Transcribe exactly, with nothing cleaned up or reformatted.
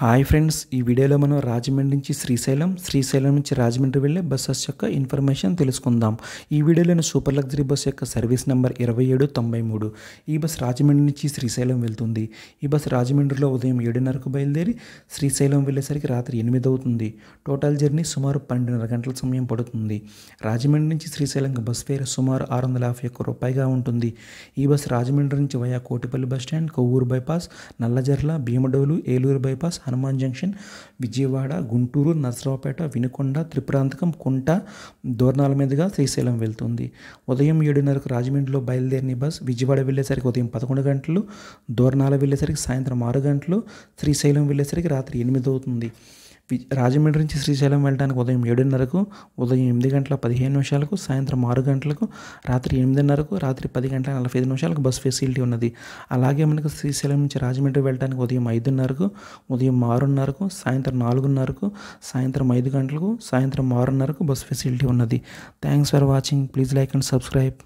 Hi friends ఈ వీడియోలో మనం రాజమండ్రి నుంచి శ్రీశైలం శ్రీశైలం నుంచి రాజమండ్రి వెళ్ళే బస్సెస్ యొక్క ఇన్ఫర్మేషన్ తెలుసుకుందాం। ఈ వీడియోలోని సూపర్ లగ్జరీ బస్ యొక్క సర్వీస్ నంబర్ ఇరవై ఏడు తొంభై మూడు। ఈ బస్ రాజమండ్రి నుంచి శ్రీశైలం వెళ్తుంది। ఈ బస్ రాజమండ్రిలో ఉదయం ఏడున్నరకు బయలుదేరి శ్రీశైలం వెళ్ళేసరికి రాత్రి ఎనిమిది అవుతుంది। టోటల్ జర్నీ సుమారు పన్నెండున్నర గంటల సమయం పడుతుంది। రాజమండ్రి నుంచి శ్రీశైలంకి బస్ ఫేర్ సుమారు ఆరు వందల యాభై ఒక్క రూపాయగా ఉంటుంది। ఈ బస్ రాజమండ్రి నుంచి via Kotipalli bus stand, Kovur bypass, నల్లాజర్లా, Bhimadole, Eluru bypass, Hanuman junction, Vijayawada, Guntur, Narasaraopet, Vinukonda, Tripurantakam, Kunta, Dornala, मेदगा श्रीशैलम వెళ్తుంది। ఉదయం ఏడున్నరకు రాజమండ్రిలో బయలుదేరిన బస్ విజయవాడ వెళ్ళేసరికి ఉదయం పదకొండు గంటలు, దోర్నాల వెళ్ళేసరికి సాయంత్రం ఆరు గంటలు, శ్రీశైలం వెళ్ళేసరికి రాత్రి ఎనిమిది అవుతుంది। రాజమండ్రి నుంచి శ్రీశైలం వెళ్ళడానికి ఉదయం ఏడున్నరకు, ఉదయం ఎనిమిది గంటల పదిహేను నిమిషాలకు, సాయంత్రం ఆరు గంటలకు, రాత్రి ఎనిమిదిన్నరకు, రాత్రి పది గంటల నలభై ఐదు నిమిషాలకు బస్ ఫెసిలిటీ ఉన్నది। అలాగే మనకు శ్రీశైలం నుంచి రాజమండ్రి వెళ్ళడానికి ఉదయం ఐదున్నరకు, ఉదయం ఆరున్నరకు, సాయంత్రం నాలుగున్నరకు, సాయంత్రం ఐదు గంటలకు, సాయంత్రం ఆరున్నరకు బస్ ఫెసిలిటీ ఉన్నది। Thanks for watching, please like and subscribe.